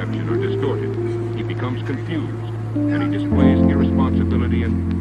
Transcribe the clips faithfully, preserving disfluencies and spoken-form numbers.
perception are distorted. He becomes confused, and he displays irresponsibility and...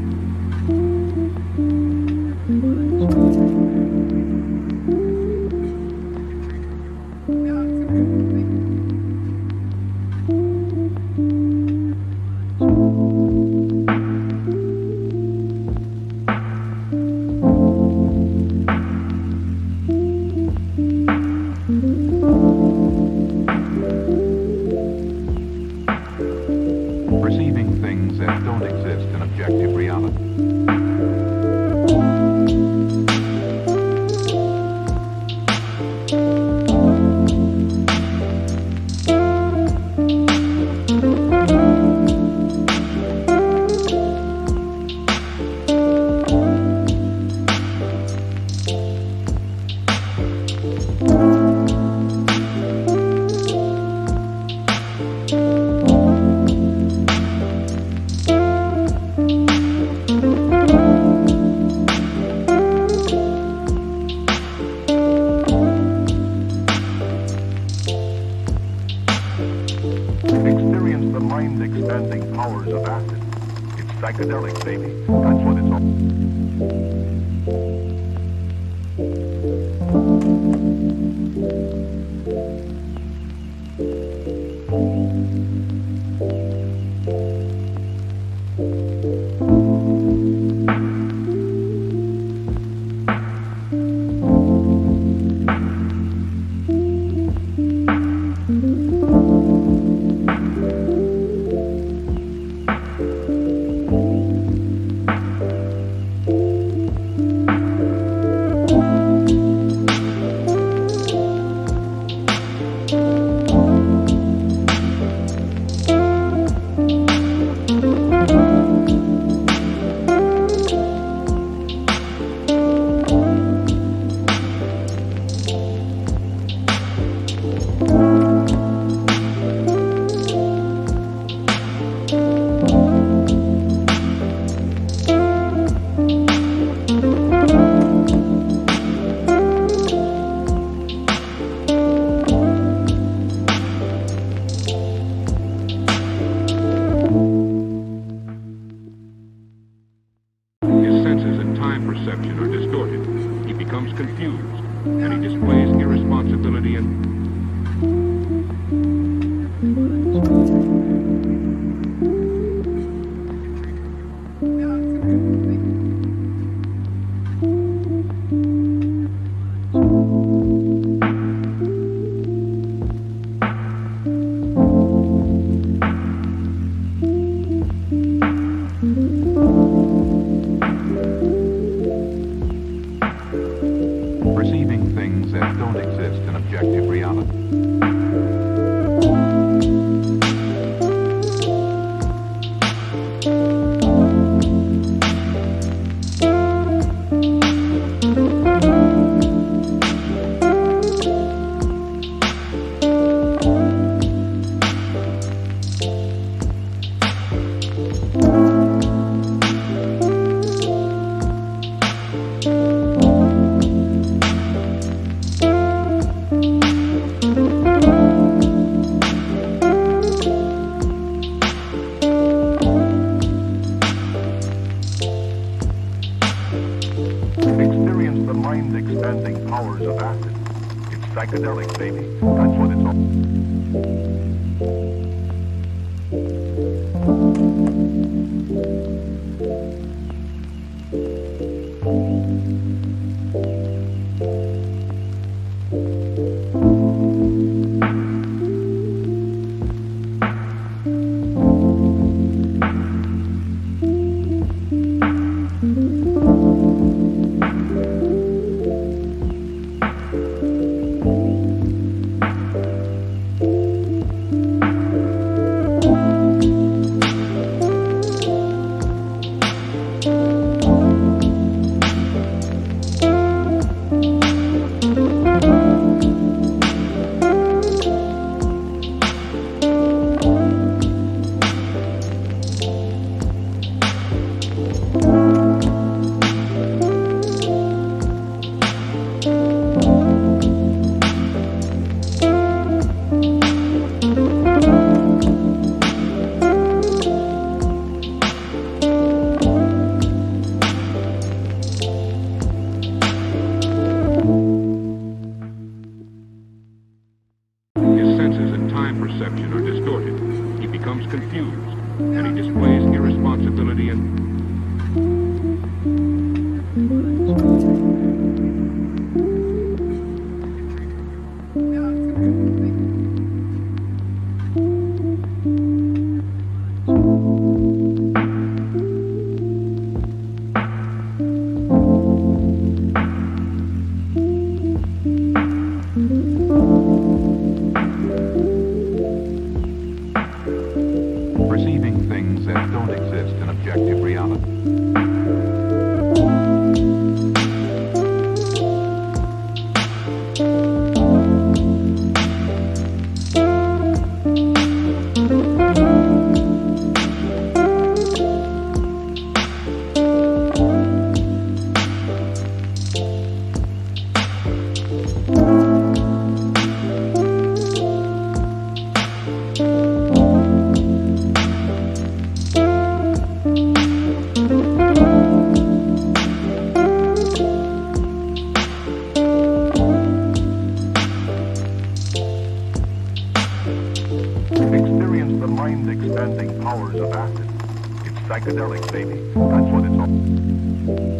time perception are distorted. He becomes confused, and he displays irresponsibility and... expanding powers of acid. It's psychedelic, baby. That's what it's all.